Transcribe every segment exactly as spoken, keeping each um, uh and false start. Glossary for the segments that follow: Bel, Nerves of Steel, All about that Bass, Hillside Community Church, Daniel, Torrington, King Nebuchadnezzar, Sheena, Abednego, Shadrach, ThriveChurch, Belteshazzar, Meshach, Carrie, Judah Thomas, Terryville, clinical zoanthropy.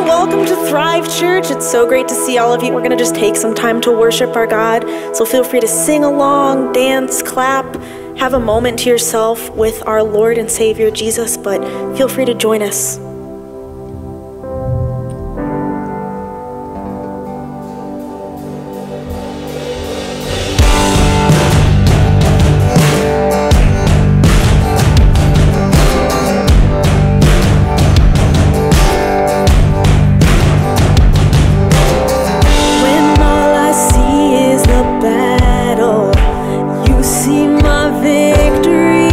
everyone. Welcome to Thrive Church. It's so great to see all of you. We're going to just take some time to worship our God. So feel free to sing along, dance, clap, have a moment to yourself with our Lord and Savior Jesus, but feel free to join us. Victory.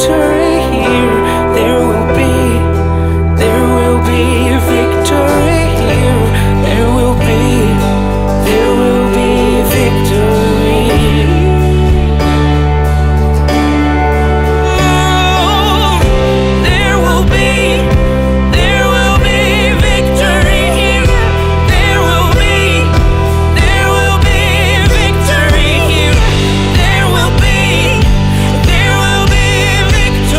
victory here. There will be, there will be victory here. There will be, there will be victory. There will be, there will be victory here. There will be, there will be victory here. There will be, there will be victory.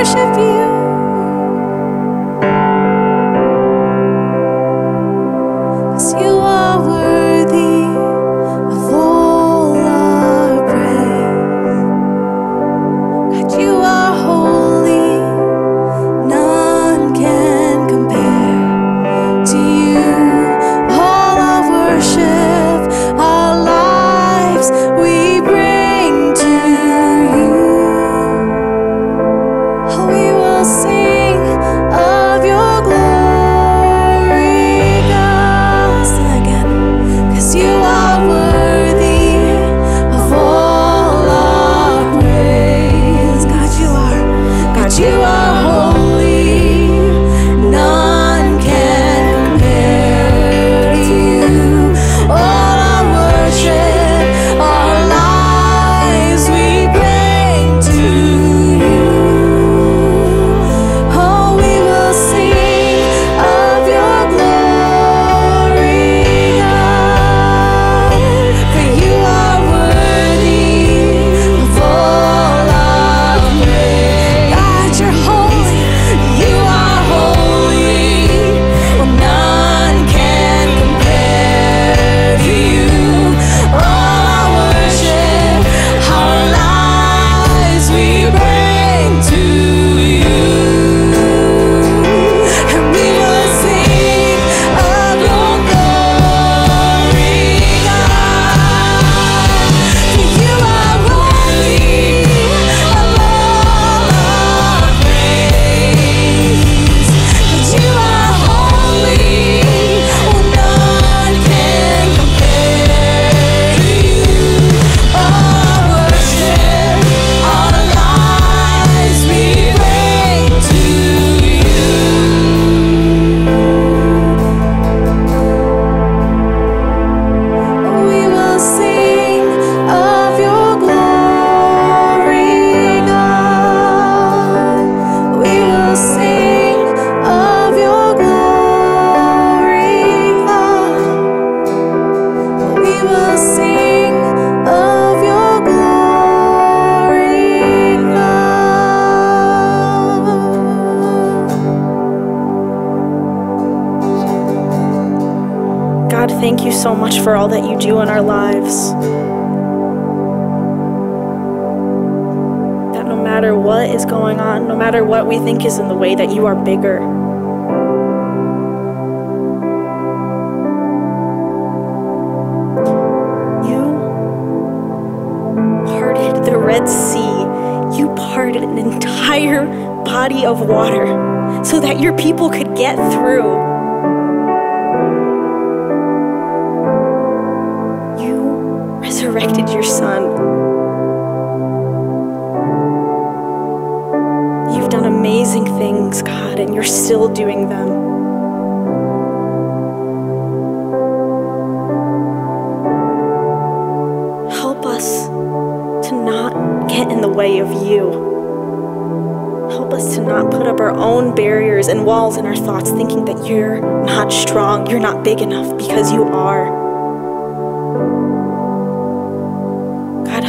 worship you. So much for all that you do in our lives. That no matter what is going on, no matter what we think is in the way, that you are bigger. You parted the Red Sea. You parted an entire body of water so that your people could get through. Your son. You've done amazing things, God, and you're still doing them. Help us to not get in the way of you. Help us to not put up our own barriers and walls in our thoughts, thinking that you're not strong, you're not big enough, because you are.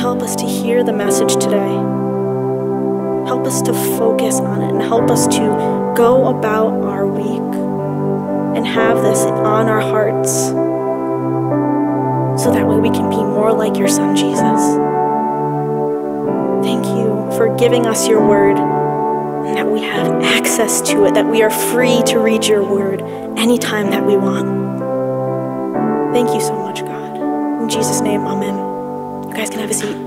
Help us to hear the message today. Help us to focus on it and help us to go about our week and have this on our hearts so that way we can be more like your son, Jesus. Thank you for giving us your word and that we have access to it, that we are free to read your word anytime that we want. Thank you so much, God. In Jesus' name, amen. You guys can have a seat.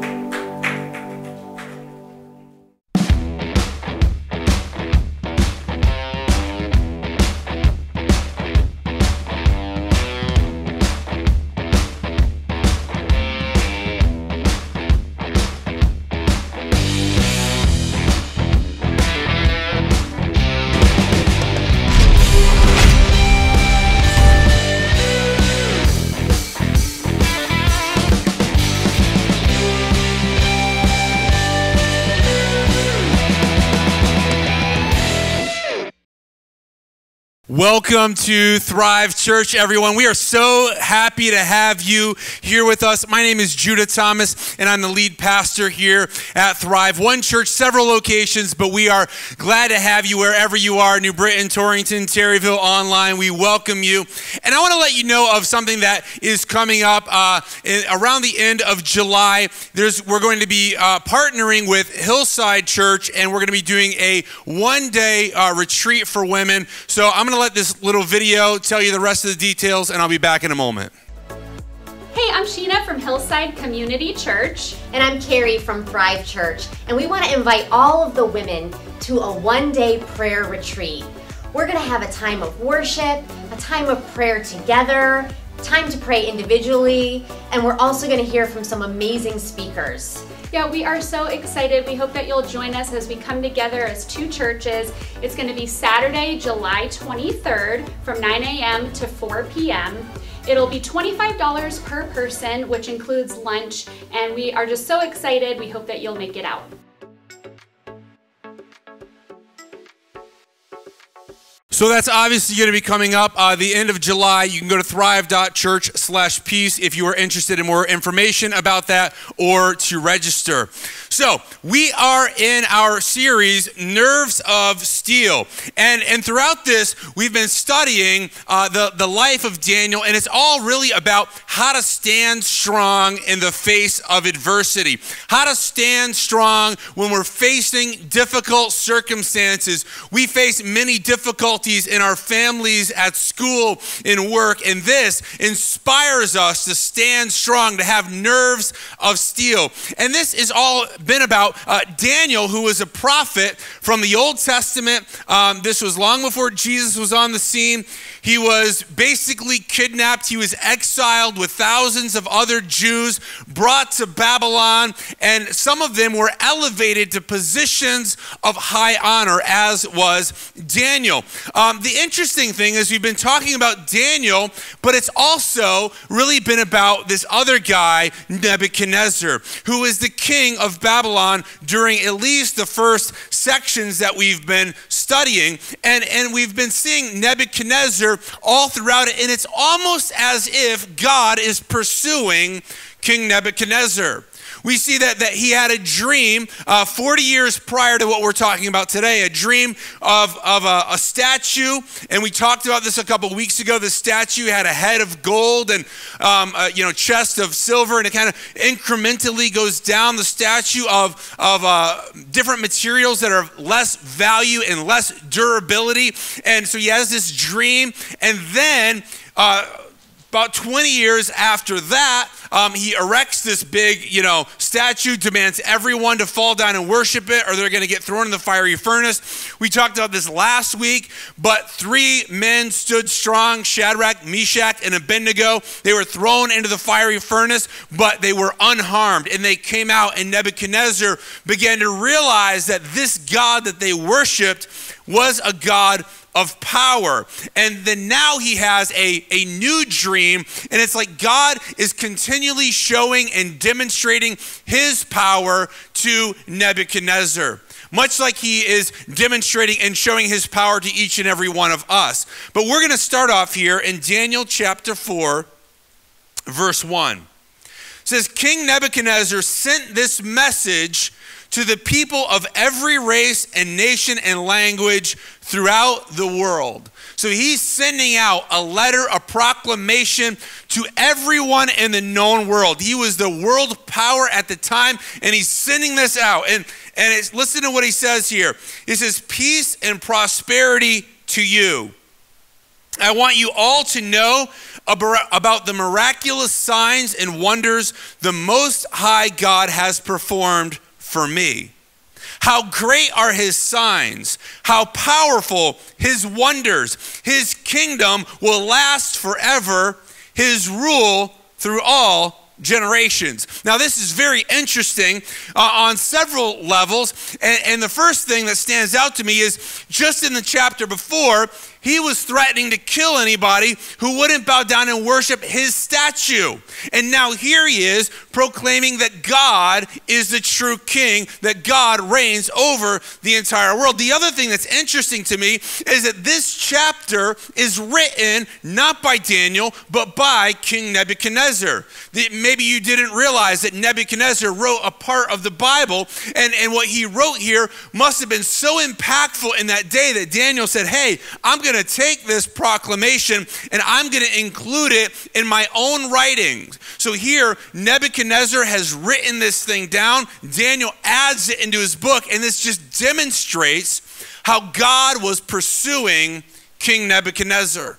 Welcome to Thrive Church, everyone. We are so happy to have you here with us. My name is Judah Thomas, and I'm the lead pastor here at Thrive. One church, several locations, but we are glad to have you wherever you are, New Britain, Torrington, Terryville, online. We welcome you. And I want to let you know of something that is coming up uh, in, around the end of July. There's, we're going to be uh, partnering with Hillside Church, and we're going to be doing a one-day uh, retreat for women. So I'm going to I'm gonna let this little video tell you the rest of the details, and I'll be back in a moment. Hey, I'm Sheena from Hillside Community Church. And I'm Carrie from Thrive Church. And we wanna invite all of the women to a one-day prayer retreat. We're gonna have a time of worship, a time of prayer together, time to pray individually, and we're also gonna hear from some amazing speakers. Yeah, we are so excited. We hope that you'll join us as we come together as two churches. It's going to be Saturday, July twenty-third from nine a m to four p m It'll be twenty-five dollars per person, which includes lunch, and we are just so excited. We hope that you'll make it out. So that's obviously going to be coming up uh, the end of July. You can go to thrive dot church slash peace if you are interested in more information about that or to register. So we are in our series, Nerves of Steel. And, and throughout this, we've been studying uh, the, the life of Daniel, and it's all really about how to stand strong in the face of adversity, how to stand strong when we're facing difficult circumstances. We face many difficulties in our families, at school, in work, and this inspires us to stand strong, to have nerves of steel. And this has all been about uh, Daniel, who was a prophet from the Old Testament. Um, this was long before Jesus was on the scene. He was basically kidnapped. He was exiled with thousands of other Jews, brought to Babylon, and some of them were elevated to positions of high honor, as was Daniel. Um, the interesting thing is we've been talking about Daniel, but it's also really been about this other guy, Nebuchadnezzar, who is the king of Babylon during at least the first sections that we've been studying. And, and we've been seeing Nebuchadnezzar all throughout it, and it's almost as if God is pursuing King Nebuchadnezzar. We see that, that he had a dream uh, forty years prior to what we're talking about today, a dream of, of a, a statue. And we talked about this a couple of weeks ago. The statue had a head of gold and um, a, you know, chest of silver, and it kind of incrementally goes down the statue of, of uh, different materials that are of less value and less durability. And so he has this dream, and then uh, about twenty years after that, Um, he erects this big, you know, statue, demands everyone to fall down and worship it, or they're going to get thrown in the fiery furnace. We talked about this last week, but three men stood strong: Shadrach, Meshach, and Abednego. They were thrown into the fiery furnace, but they were unharmed, and they came out, and Nebuchadnezzar began to realize that this God that they worshiped was a God of power. And then now he has a, a new dream, and it's like God is continually showing and demonstrating his power to Nebuchadnezzar, much like he is demonstrating and showing his power to each and every one of us. But we're going to start off here in Daniel chapter four, verse one. It says, King Nebuchadnezzar sent this message to the people of every race and nation and language throughout the world. So he's sending out a letter, a proclamation to everyone in the known world. He was the world power at the time, and he's sending this out. And, and it's, listen to what he says here. He says, peace and prosperity to you. I want you all to know about the miraculous signs and wonders the Most High God has performed for me. How great are his signs, how powerful his wonders. His kingdom will last forever, his rule through all generations. Now, this is very interesting uh, on several levels. And, and the first thing that stands out to me is just in the chapter before, he was threatening to kill anybody who wouldn't bow down and worship his statue. And now here he is proclaiming that God is the true king, that God reigns over the entire world. The other thing that's interesting to me is that this chapter is written not by Daniel, but by King Nebuchadnezzar. Maybe you didn't realize that Nebuchadnezzar wrote a part of the Bible, and, and what he wrote here must have been so impactful in that day that Daniel said, hey, I'm going to take this proclamation and I'm going to include it in my own writings. So here, Nebuchadnezzar has written this thing down. Daniel adds it into his book, and this just demonstrates how God was pursuing King Nebuchadnezzar.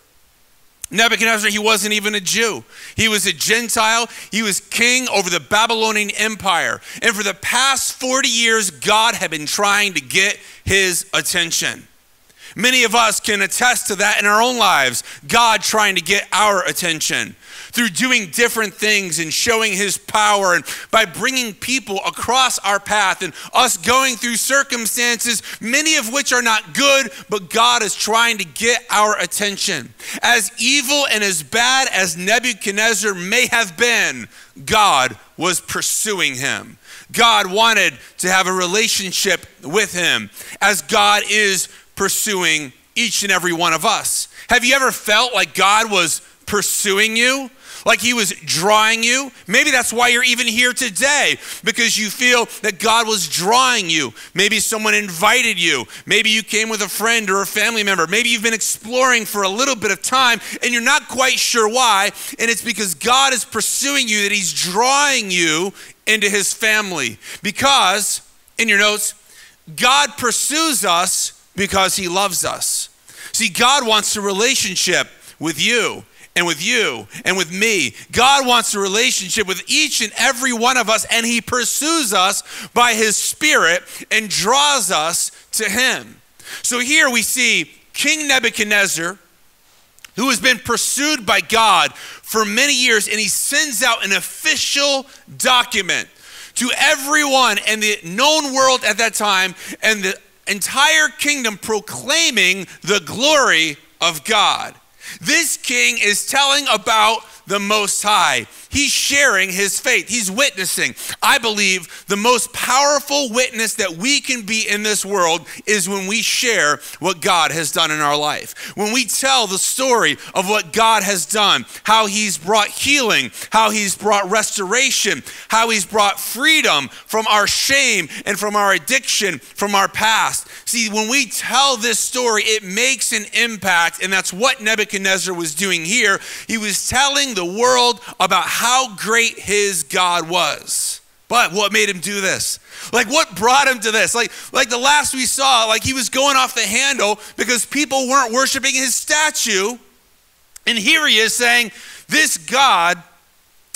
Nebuchadnezzar, he wasn't even a Jew. He was a Gentile. He was king over the Babylonian Empire. And for the past forty years, God had been trying to get his attention. Many of us can attest to that in our own lives, God trying to get our attention through doing different things and showing his power and by bringing people across our path and us going through circumstances, many of which are not good, but God is trying to get our attention. As evil and as bad as Nebuchadnezzar may have been, God was pursuing him. God wanted to have a relationship with him, as God is pursuing each and every one of us. Have you ever felt like God was pursuing you? Like he was drawing you? Maybe that's why you're even here today, because you feel that God was drawing you. Maybe someone invited you. Maybe you came with a friend or a family member. Maybe you've been exploring for a little bit of time and you're not quite sure why, and it's because God is pursuing you, that he's drawing you into his family. Because, in your notes, God pursues us because he loves us. See, God wants a relationship with you and with you and with me. God wants a relationship with each and every one of us, and he pursues us by his spirit and draws us to him. So here we see King Nebuchadnezzar, who has been pursued by God for many years, and he sends out an official document to everyone in the known world at that time and the entire kingdom, proclaiming the glory of God. This king is telling about the Most High. He's sharing his faith. He's witnessing. I believe the most powerful witness that we can be in this world is when we share what God has done in our life. When we tell the story of what God has done, how he's brought healing, how he's brought restoration, how he's brought freedom from our shame and from our addiction, from our past. See, when we tell this story, it makes an impact, and that's what Nebuchadnezzar was doing here. He was telling the world about how great his God was. But what made him do this? Like, what brought him to this? Like, like the last we saw, like he was going off the handle because people weren't worshiping his statue. And here he is saying, this God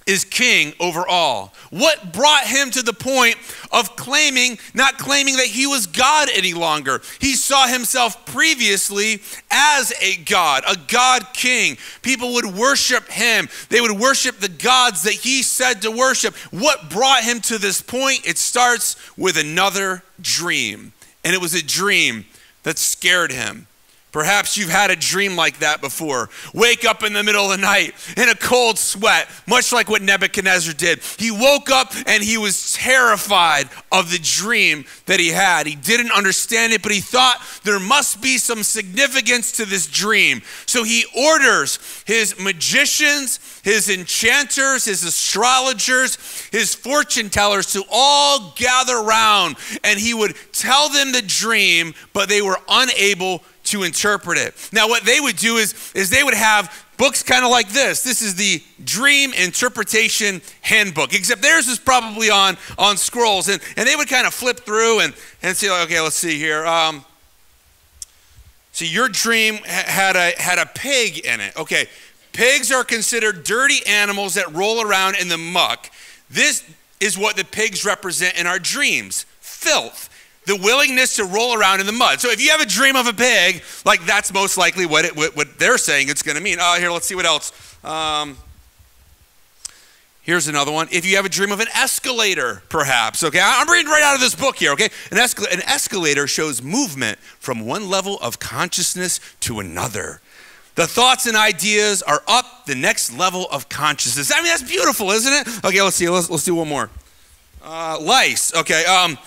is king over all. What brought him to the point of claiming, not claiming that he was God any longer? He saw himself previously as a God, a God king. People would worship him. They would worship the gods that he said to worship. What brought him to this point? It starts with another dream. And it was a dream that scared him. Perhaps you've had a dream like that before. Wake up in the middle of the night in a cold sweat, much like what Nebuchadnezzar did. He woke up and he was terrified of the dream that he had. He didn't understand it, but he thought there must be some significance to this dream. So he orders his magicians, his enchanters, his astrologers, his fortune tellers to all gather around, and he would tell them the dream, but they were unable to to interpret it. Now, what they would do is, is they would have books kind of like this. This is the Dream Interpretation Handbook, except theirs is probably on, on scrolls. And, and they would kind of flip through and, and say, okay, let's see here. Um, so your dream had a, had a pig in it. Okay, pigs are considered dirty animals that roll around in the muck. This is what the pigs represent in our dreams, filth. The willingness to roll around in the mud. So if you have a dream of a pig, like that's most likely what it, what, what they're saying it's going to mean. Oh, here, let's see what else. Um, Here's another one. If you have a dream of an escalator, perhaps, okay? I'm reading right out of this book here, okay? An, escal- an escalator shows movement from one level of consciousness to another. The thoughts and ideas are up the next level of consciousness. I mean, that's beautiful, isn't it? Okay, let's see, let's, let's do one more. Uh, lice, okay. Um,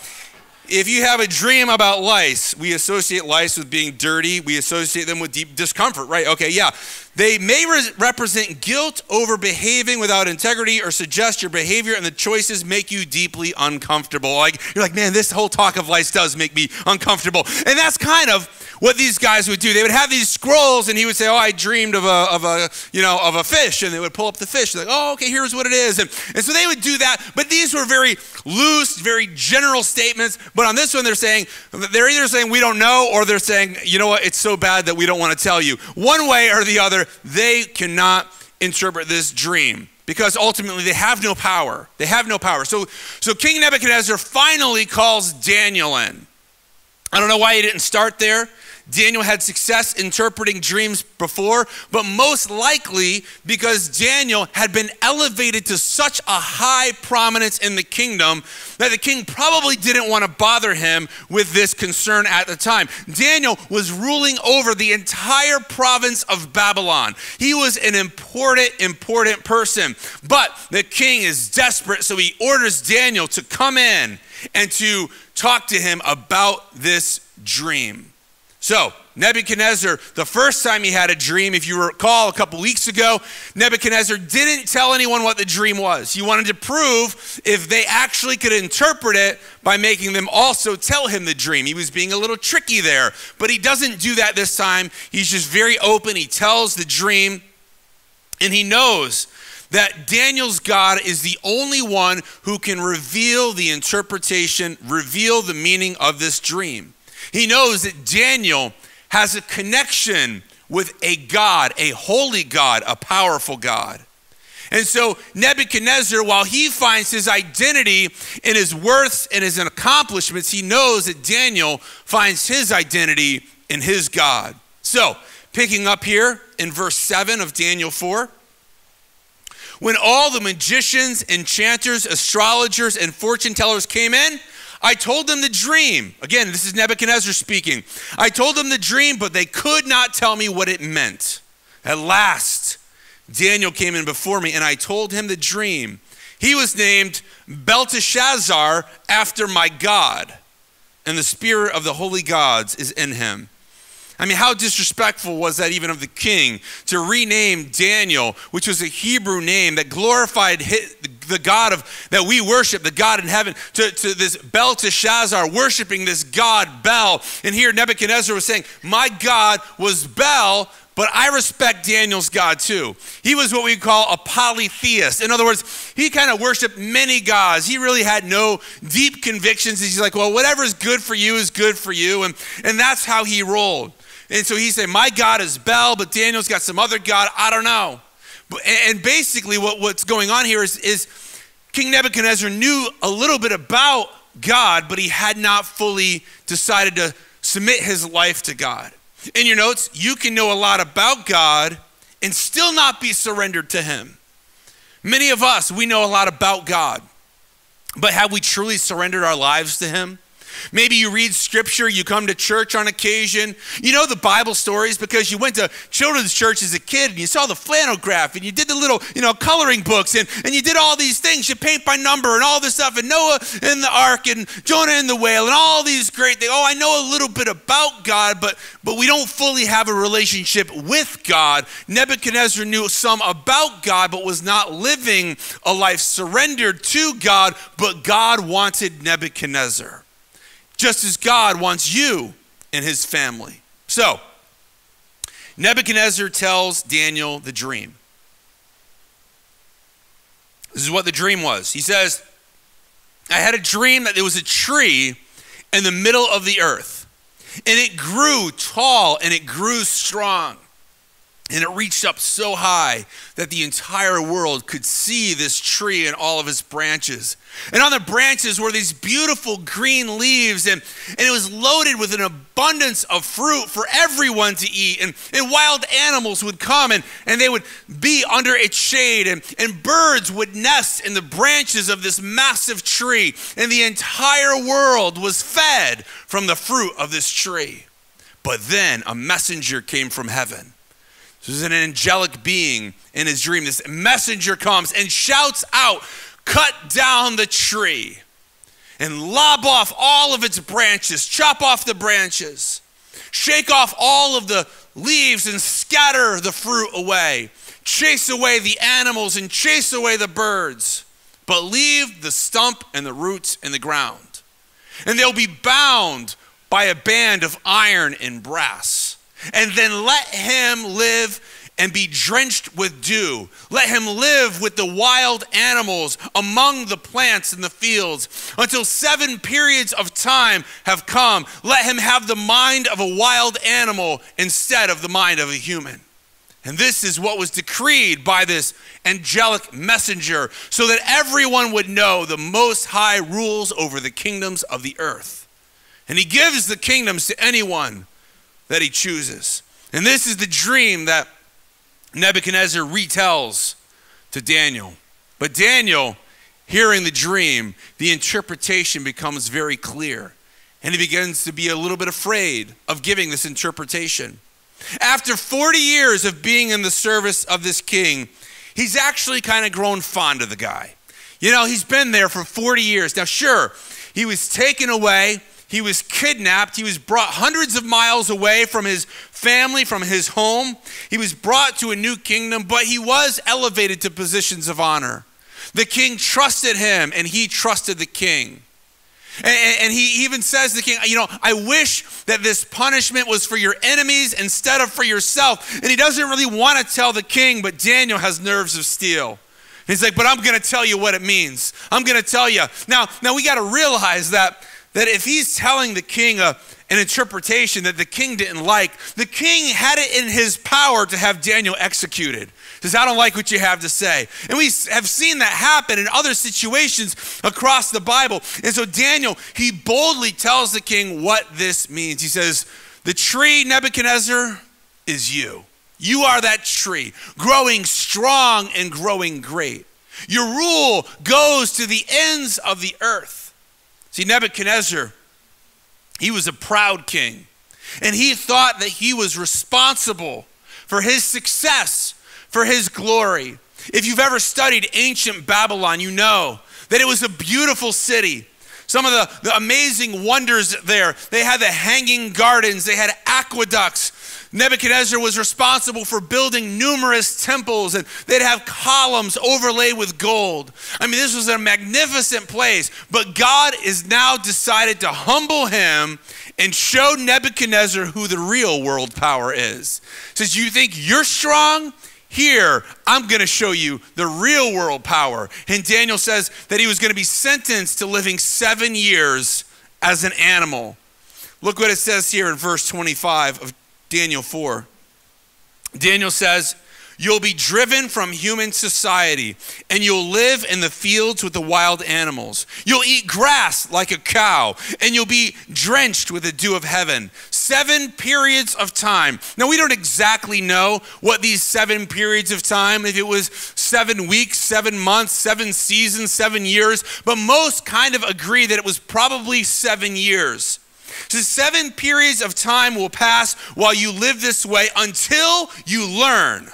if you have a dream about lice, we associate lice with being dirty. We associate them with deep discomfort, right? Okay, yeah. They may re- represent guilt over behaving without integrity or suggest your behavior and the choices make you deeply uncomfortable. Like, you're like, man, this whole talk of lice does make me uncomfortable. And that's kind of what these guys would do. They would have these scrolls and he would say, oh, I dreamed of a, of a you know, of a fish. And they would pull up the fish. They're like, oh, okay, here's what it is. And, and so they would do that. But these were very loose, very general statements. But on this one, they're saying, they're either saying we don't know or they're saying, you know what, it's so bad that we don't want to tell you. One way or the other, they cannot interpret this dream because ultimately they have no power. They have no power. So, so King Nebuchadnezzar finally calls Daniel in. I don't know why he didn't start there. Daniel had success interpreting dreams before, but most likely because Daniel had been elevated to such a high prominence in the kingdom that the king probably didn't want to bother him with this concern at the time. Daniel was ruling over the entire province of Babylon. He was an important, important person, but the king is desperate, so he orders Daniel to come in and to talk to him about this dream. So Nebuchadnezzar, the first time he had a dream, if you recall a couple weeks ago, Nebuchadnezzar didn't tell anyone what the dream was. He wanted to prove if they actually could interpret it by making them also tell him the dream. He was being a little tricky there, but he doesn't do that this time. He's just very open. He tells the dream, and he knows that Daniel's God is the only one who can reveal the interpretation, reveal the meaning of this dream. He knows that Daniel has a connection with a God, a holy God, a powerful God. And so Nebuchadnezzar, while he finds his identity in his worths and his accomplishments, he knows that Daniel finds his identity in his God. So picking up here in verse seven of Daniel four, when all the magicians, enchanters, astrologers, and fortune tellers came in, I told them the dream. Again, this is Nebuchadnezzar speaking. I told them the dream, but they could not tell me what it meant. At last, Daniel came in before me, and I told him the dream. He was named Belteshazzar, after my God, and the spirit of the holy gods is in him. I mean, how disrespectful was that even of the king to rename Daniel, which was a Hebrew name that glorified the God of that we worship, the God in heaven, to, to this Belteshazzar, worshiping this god Bel. And here Nebuchadnezzar was saying, my God was Bel, but I respect Daniel's God too. He was what we call a polytheist. In other words, he kind of worshiped many gods. He really had no deep convictions. He's like, well, whatever's good for you is good for you. And, and that's how he rolled. And so he said, my God is Bel, but Daniel's got some other God. I don't know. And basically what, what's going on here is, is King Nebuchadnezzar knew a little bit about God, but he had not fully decided to submit his life to God. In your notes, you can know a lot about God and still not be surrendered to him. Many of us, we know a lot about God, but have we truly surrendered our lives to him? Maybe you read scripture, you come to church on occasion. You know the Bible stories because you went to children's church as a kid and you saw the flannel graph and you did the little, you know, coloring books and, and you did all these things. You paint by number and all this stuff and Noah and the ark and Jonah and the whale and all these great things. Oh, I know a little bit about God, but, but we don't fully have a relationship with God. Nebuchadnezzar knew some about God, but was not living a life surrendered to God, but God wanted Nebuchadnezzar, just as God wants you and his family. So, Nebuchadnezzar tells Daniel the dream. This is what the dream was. He says, I had a dream that there was a tree in the middle of the earth, and it grew tall and it grew strong. And it reached up so high that the entire world could see this tree and all of its branches. And on the branches were these beautiful green leaves, and, and it was loaded with an abundance of fruit for everyone to eat. And, and wild animals would come, and, and they would be under its shade, and, and birds would nest in the branches of this massive tree. And the entire world was fed from the fruit of this tree. But then a messenger came from heaven. So this is an angelic being in his dream. This messenger comes and shouts out, "Cut down the tree and lob off all of its branches. Chop off the branches. Shake off all of the leaves and scatter the fruit away. Chase away the animals and chase away the birds. But leave the stump and the roots in the ground. And they'll be bound by a band of iron and brass. And then let him live and be drenched with dew. Let him live with the wild animals among the plants in the fields until seven periods of time have come. Let him have the mind of a wild animal instead of the mind of a human." And this is what was decreed by this angelic messenger, so that everyone would know the Most High rules over the kingdoms of the earth. And he gives the kingdoms to anyone that he chooses. And this is the dream that Nebuchadnezzar retells to Daniel. But Daniel, hearing the dream, the interpretation becomes very clear. And he begins to be a little bit afraid of giving this interpretation. After forty years of being in the service of this king, he's actually kind of grown fond of the guy. You know, he's been there for forty years. Now, sure, he was taken away. He was kidnapped. He was brought hundreds of miles away from his family, from his home. He was brought to a new kingdom, but he was elevated to positions of honor. The king trusted him, and he trusted the king. And, and he even says to the king, you know, "I wish that this punishment was for your enemies instead of for yourself." And he doesn't really want to tell the king, but Daniel has nerves of steel. He's like, "But I'm going to tell you what it means. I'm going to tell you." Now, now we got to realize that that if he's telling the king a, an interpretation that the king didn't like, the king had it in his power to have Daniel executed. He says, "I don't like what you have to say." And we have seen that happen in other situations across the Bible. And so Daniel, he boldly tells the king what this means. He says, "The tree, Nebuchadnezzar, is you. You are that tree, growing strong and growing great. Your rule goes to the ends of the earth." See, Nebuchadnezzar, he was a proud king, and he thought that he was responsible for his success, for his glory. If you've ever studied ancient Babylon, you know that it was a beautiful city. Some of the, the amazing wonders there, they had the hanging gardens, they had aqueducts. Nebuchadnezzar was responsible for building numerous temples, and they'd have columns overlaid with gold. I mean, this was a magnificent place, but God is now decided to humble him and show Nebuchadnezzar who the real world power is. Says, "You think you're strong? Here, I'm going to show you the real world power." And Daniel says that he was going to be sentenced to living seven years as an animal. Look what it says here in verse twenty-five of Daniel four. Daniel says, "You'll be driven from human society, and you'll live in the fields with the wild animals. You'll eat grass like a cow, and you'll be drenched with the dew of heaven. Seven periods of time." Now, we don't exactly know what these seven periods of time, if it was seven weeks, seven months, seven seasons, seven years, but most kind of agree that it was probably seven years. So seven periods of time will pass while you live this way until you learn.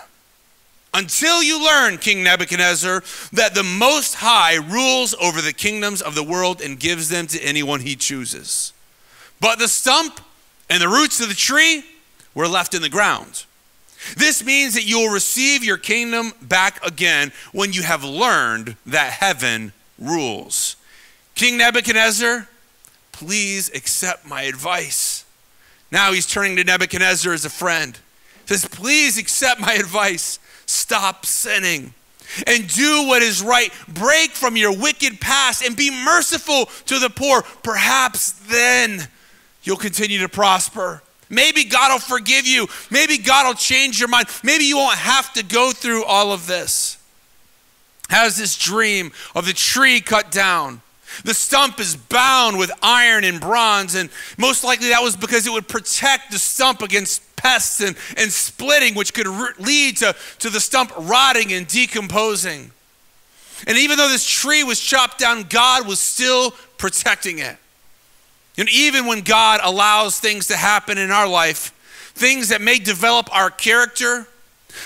Until you learn, King Nebuchadnezzar, that the Most High rules over the kingdoms of the world and gives them to anyone he chooses. But the stump and the roots of the tree were left in the ground. This means that you will receive your kingdom back again when you have learned that heaven rules. King Nebuchadnezzar, please accept my advice. Now he's turning to Nebuchadnezzar as a friend. He says, "Please accept my advice. Stop sinning and do what is right. Break from your wicked past and be merciful to the poor. Perhaps then you'll continue to prosper. Maybe God will forgive you. Maybe God will change your mind. Maybe you won't have to go through all of this. Has this dream of the tree cut down. The stump is bound with iron and bronze, and most likely that was because it would protect the stump against pests and, and splitting, which could lead to, to the stump rotting and decomposing. And even though this tree was chopped down, God was still protecting it. And even when God allows things to happen in our life, things that may develop our character,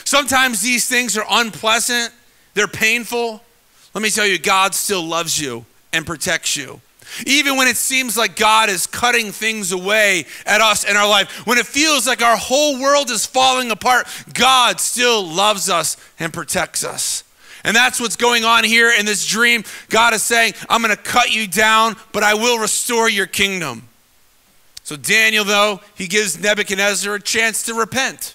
sometimes these things are unpleasant, they're painful. Let me tell you, God still loves you and protects you. Even when it seems like God is cutting things away at us in our life, when it feels like our whole world is falling apart, God still loves us and protects us. And that's what's going on here in this dream. God is saying, I'm going to cut you down, but I will restore your kingdom. So Daniel, though, he gives Nebuchadnezzar a chance to repent.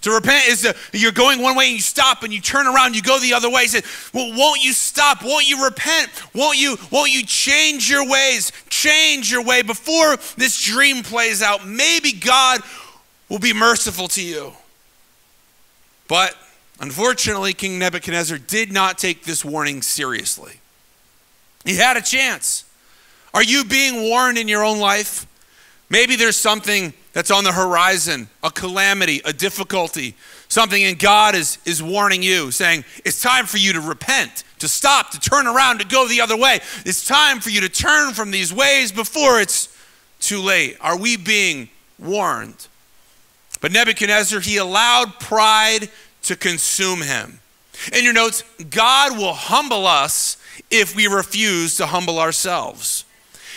To repent is to, you're going one way and you stop and you turn around, you go the other way. He said, well, won't you stop? Won't you repent? Won't you, won't you change your ways? Change your way before this dream plays out. Maybe God will be merciful to you. But unfortunately, King Nebuchadnezzar did not take this warning seriously. He had a chance. Are you being warned in your own life? Maybe there's something that's on the horizon, a calamity, a difficulty, something, and God is, is warning you, saying, it's time for you to repent, to stop, to turn around, to go the other way. It's time for you to turn from these ways before it's too late. Are we being warned? But Nebuchadnezzar, he allowed pride to consume him. In your notes, God will humble us if we refuse to humble ourselves.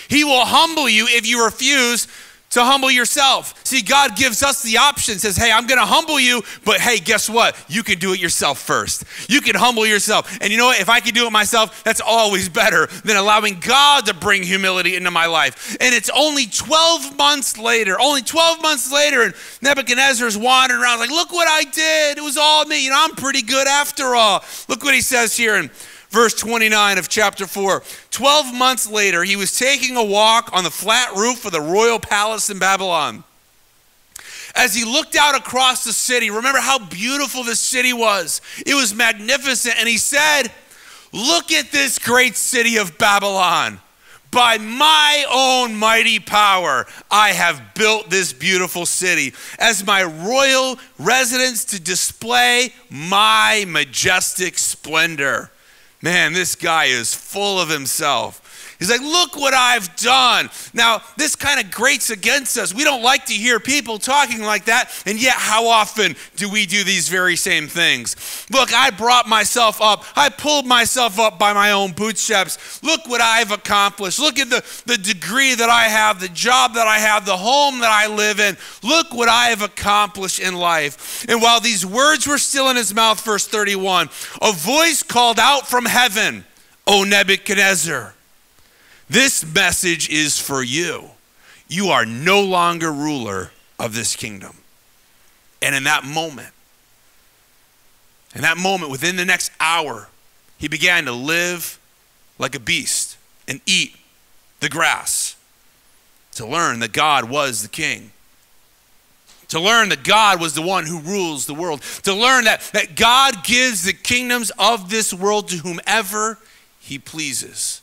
He will humble you if you refuse to humble yourself. See, God gives us the option, says, hey, I'm gonna humble you, but hey, guess what? You can do it yourself first. You can humble yourself. And you know what? If I can do it myself, that's always better than allowing God to bring humility into my life. And it's only twelve months later, only twelve months later, and Nebuchadnezzar's wandering around like, look what I did. It was all me. You know, I'm pretty good after all. Look what he says here in verse twenty-nine of chapter four, twelve months later, he was taking a walk on the flat roof of the royal palace in Babylon. As he looked out across the city, remember how beautiful this city was. It was magnificent. And he said, look at this great city of Babylon. By my own mighty power, I have built this beautiful city as my royal residence to display my majestic splendor. Man, this guy is full of himself. He's like, look what I've done. Now, this kind of grates against us. We don't like to hear people talking like that, and yet how often do we do these very same things? Look, I brought myself up. I pulled myself up by my own bootstraps. Look what I've accomplished. Look at the, the degree that I have, the job that I have, the home that I live in. Look what I have accomplished in life. And while these words were still in his mouth, verse thirty-one, a voice called out from heaven, O Nebuchadnezzar, this message is for you. You are no longer ruler of this kingdom. And in that moment, in that moment, within the next hour, he began to live like a beast and eat the grass, to learn that God was the king, to learn that God was the one who rules the world, to learn that, that God gives the kingdoms of this world to whomever he pleases.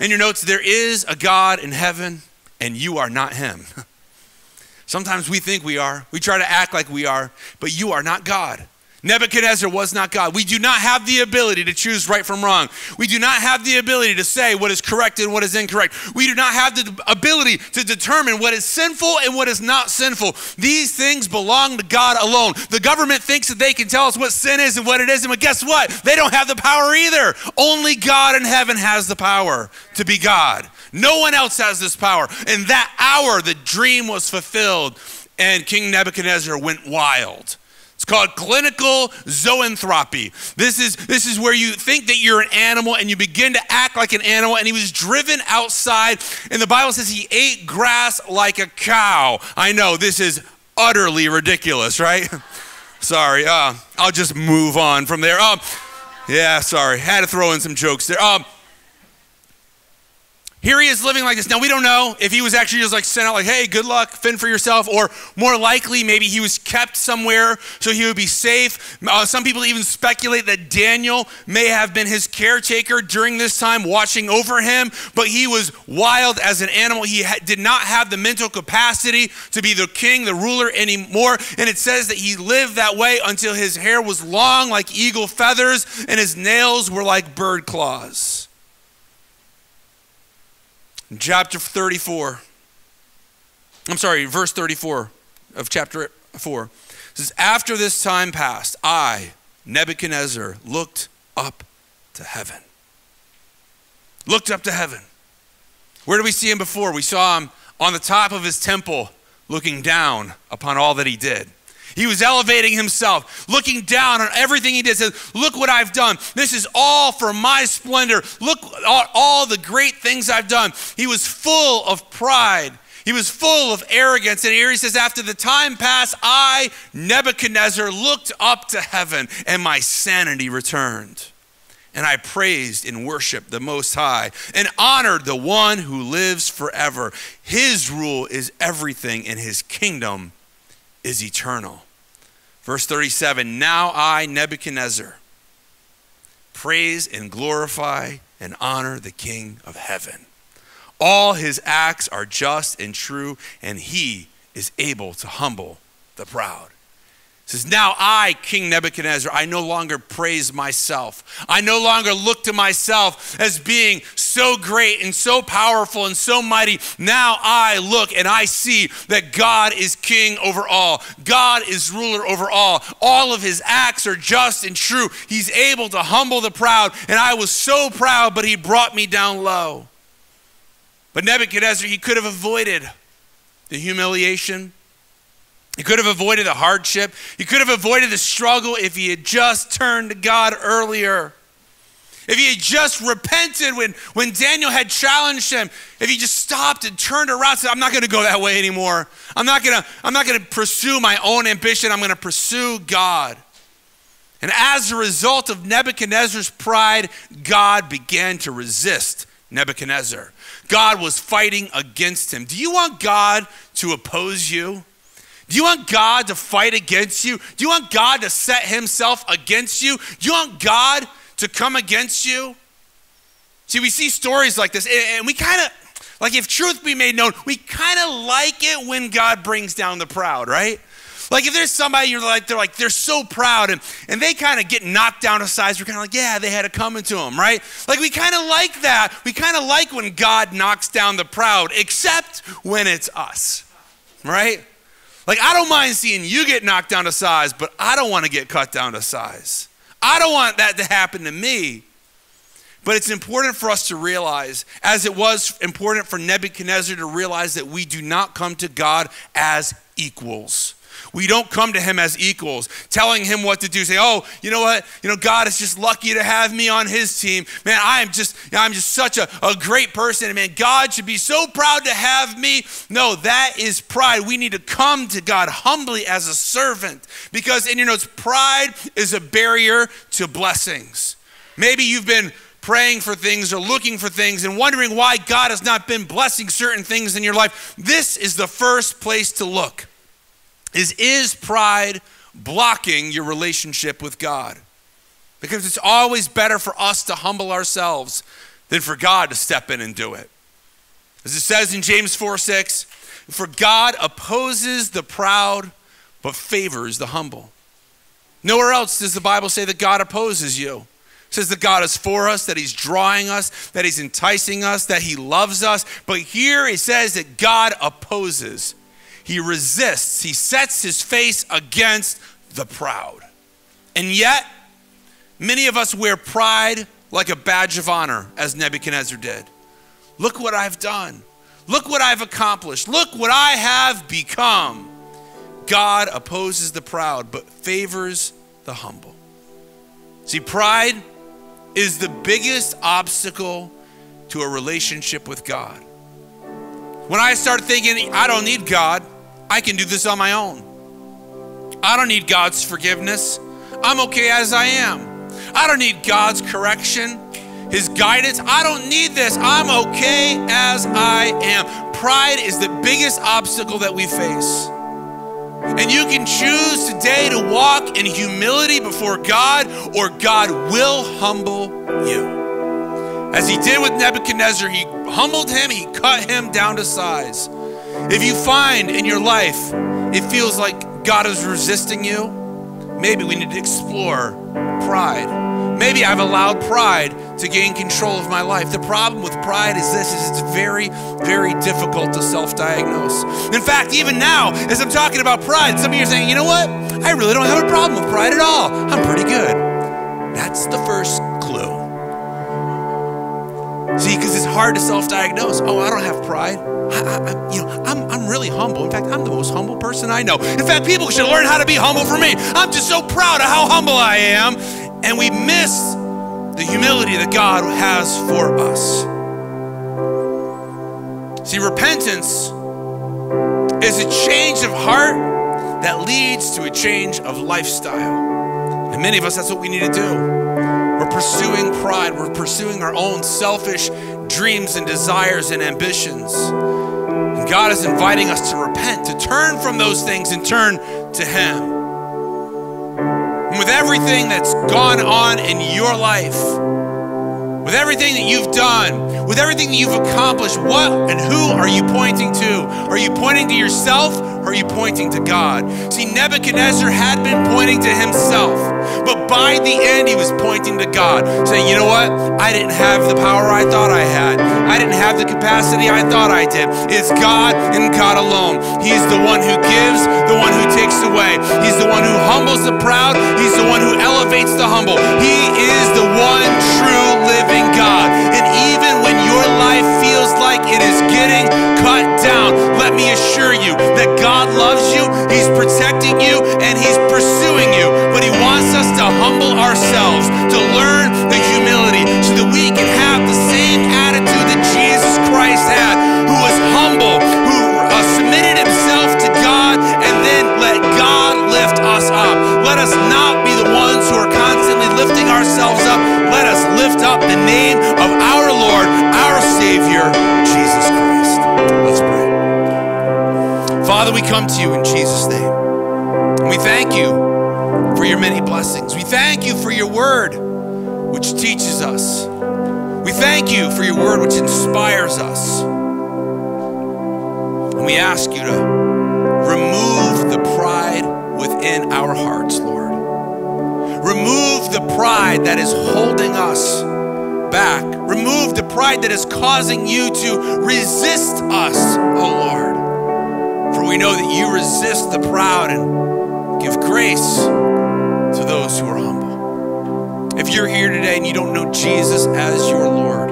In your notes, there is a God in heaven, and you are not him. Sometimes we think we are. We try to act like we are, but you are not God. Nebuchadnezzar was not God. We do not have the ability to choose right from wrong. We do not have the ability to say what is correct and what is incorrect. We do not have the ability to determine what is sinful and what is not sinful. These things belong to God alone. The government thinks that they can tell us what sin is and what it isn't, but guess what? They don't have the power either. Only God in heaven has the power to be God. No one else has this power. In that hour, the dream was fulfilled, and King Nebuchadnezzar went wild. It's called clinical zoanthropy. This is, this is where you think that you're an animal and you begin to act like an animal, and he was driven outside, and the Bible says he ate grass like a cow. I know, this is utterly ridiculous, right? Sorry, uh, I'll just move on from there. Um, yeah, sorry, had to throw in some jokes there. Um, Here he is living like this. Now, we don't know if he was actually just like sent out like, hey, good luck, fend for yourself. Or more likely, maybe he was kept somewhere so he would be safe. Uh, some people even speculate that Daniel may have been his caretaker during this time, watching over him. But he was wild as an animal. He ha- did not have the mental capacity to be the king, the ruler anymore. And it says that he lived that way until his hair was long like eagle feathers and his nails were like bird claws. Chapter thirty-four, I'm sorry, verse thirty-four of chapter four. It says, after this time passed, I, Nebuchadnezzar, looked up to heaven. Looked up to heaven. Where do we see him before? We saw him on the top of his temple, looking down upon all that he did. He was elevating himself, looking down on everything he did. He says, look what I've done. This is all for my splendor. Look at all, all the great things I've done. He was full of pride. He was full of arrogance. And here he says, after the time passed, I, Nebuchadnezzar, looked up to heaven and my sanity returned. And I praised and worshiped the Most High and honored the one who lives forever. His rule is everything and his kingdom is eternal. Verse thirty-seven, now I, Nebuchadnezzar, praise and glorify and honor the King of heaven. All his acts are just and true, and he is able to humble the proud. It says, now I, King Nebuchadnezzar, I no longer praise myself. I no longer look to myself as being so great and so powerful and so mighty. Now I look and I see that God is king over all. God is ruler over all. All of his acts are just and true. He's able to humble the proud. And I was so proud, but he brought me down low. But Nebuchadnezzar, he could have avoided the humiliation. He could have avoided the hardship. He could have avoided the struggle if he had just turned to God earlier. If he had just repented when, when Daniel had challenged him. If he just stopped and turned around and said, I'm not going to go that way anymore. I'm not going to, I'm not going to pursue my own ambition. I'm going to pursue God. And as a result of Nebuchadnezzar's pride, God began to resist Nebuchadnezzar. God was fighting against him. Do you want God to oppose you? Do you want God to fight against you? Do you want God to set himself against you? Do you want God to come against you? See, we see stories like this, and we kind of, like if truth be made known, we kind of like it when God brings down the proud, right? Like if there's somebody you're like, they're like, they're so proud, and, and they kind of get knocked down to size, we're kind of like, yeah, they had it coming to them, right? Like we kind of like that. We kind of like when God knocks down the proud, except when it's us, right? Like, I don't mind seeing you get knocked down to size, but I don't want to get cut down to size. I don't want that to happen to me. But it's important for us to realize, as it was important for Nebuchadnezzar to realize, that we do not come to God as equals. We don't come to him as equals, telling him what to do. Say, oh, you know what? You know, God is just lucky to have me on his team. Man, I am just, I'm just such a, a great person. And man, God should be so proud to have me. No, that is pride. We need to come to God humbly as a servant because, and you know, pride is a barrier to blessings. Maybe you've been praying for things or looking for things and wondering why God has not been blessing certain things in your life. This is the first place to look. Is, is pride blocking your relationship with God? Because it's always better for us to humble ourselves than for God to step in and do it. As it says in James four six, for God opposes the proud, but favors the humble. Nowhere else does the Bible say that God opposes you. It says that God is for us, that he's drawing us, that he's enticing us, that he loves us. But here it says that God opposes. He resists, he sets his face against the proud. And yet, many of us wear pride like a badge of honor, as Nebuchadnezzar did. Look what I've done. Look what I've accomplished. Look what I have become. God opposes the proud, but favors the humble. See, pride is the biggest obstacle to a relationship with God. When I start thinking, I don't need God, I can do this on my own. I don't need God's forgiveness. I'm okay as I am. I don't need God's correction. his guidance. I don't need this. I'm okay as I am. Pride is the biggest obstacle that we face. And you can choose today to walk in humility before God, or God will humble you. As he did with Nebuchadnezzar, he humbled him, he cut him down to size. If you find in your life it feels like God is resisting you, maybe we need to explore pride. Maybe I've allowed pride to gain control of my life. The problem with pride is this, is it's very, very difficult to self-diagnose. In fact, even now, as I'm talking about pride, some of you are saying, you know what? I really don't have a problem with pride at all. I'm pretty good. That's the first clue. See, because it's hard to self-diagnose. Oh, I don't have pride. I, I, you know, I'm, I'm really humble. In fact, I'm the most humble person I know. In fact, people should learn how to be humble from me. I'm just so proud of how humble I am. And we miss the humility that God has for us. See, repentance is a change of heart that leads to a change of lifestyle. And many of us, that's what we need to do. We're pursuing pride. We're pursuing our own selfish dreams and desires and ambitions. And God is inviting us to repent, to turn from those things and turn to him. And with everything that's gone on in your life, with everything that you've done, with everything that you've accomplished, what and who are you pointing to? Are you pointing to yourself? Or are you pointing to God? See, Nebuchadnezzar had been pointing to himself, but by the end, he was pointing to God, saying, you know what? I didn't have the power I thought I had. I didn't have the capacity I thought I did. It's God and God alone. He's the one who gives, the one who takes away. He's the one who humbles the proud. He's the one who elevates the humble. He is the one true living God. And even when your life feels like it is getting cut down, let me assure you that God God loves you, he's protecting you, and he's pursuing you. But he wants us to humble ourselves, to learn the humility, so that we can have the same attitude that Jesus Christ had, who was humble, who uh, submitted himself to God, and then let God lift us up. Let us not be the ones who are constantly lifting ourselves up. Let us lift up the name of our Lord, our Savior, Jesus Christ. Let's pray. Father, we come to you in Jesus' name. And we thank you for your many blessings. We thank you for your word, which teaches us. We thank you for your word, which inspires us. And we ask you to remove the pride within our hearts, Lord. Remove the pride that is holding us back. Remove the pride that is causing you to resist us, oh Lord. For we know that you resist the proud and give grace to those who are humble. If you're here today and you don't know Jesus as your Lord,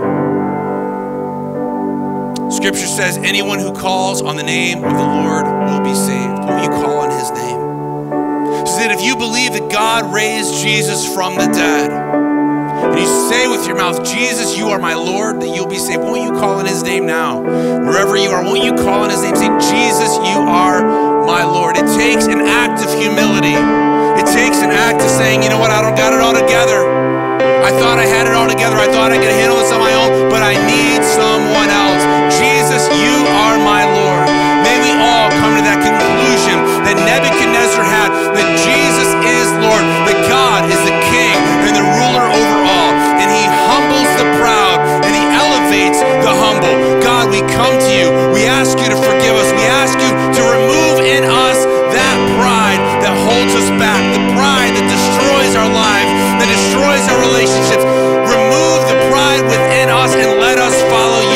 Scripture says anyone who calls on the name of the Lord will be saved. Won't you call on his name? So that if you believe that God raised Jesus from the dead, and you say with your mouth, Jesus, you are my Lord, that you'll be saved. Won't you call on his name now? Wherever you are, won't you call on his name? Say, Jesus, you are my Lord. It takes an act of humility. It takes an act of saying, you know what, I don't got it all together. I thought I had it all together. I thought I could handle this on my own, but I need someone else. Jesus, you are my Lord. May we all come to that conclusion that Nebuchadnezzar had, that Jesus is Lord, that God is the King and the ruler over all, and he humbles the proud and he elevates the humble. God, we come to you. We ask you to forgive us. We ask you to remove in us that pride that holds us back, the pride that destroys our lives, that destroys our relationships. Remove the pride within us and let us follow you.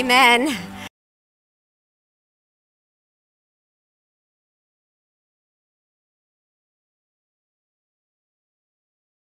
Amen.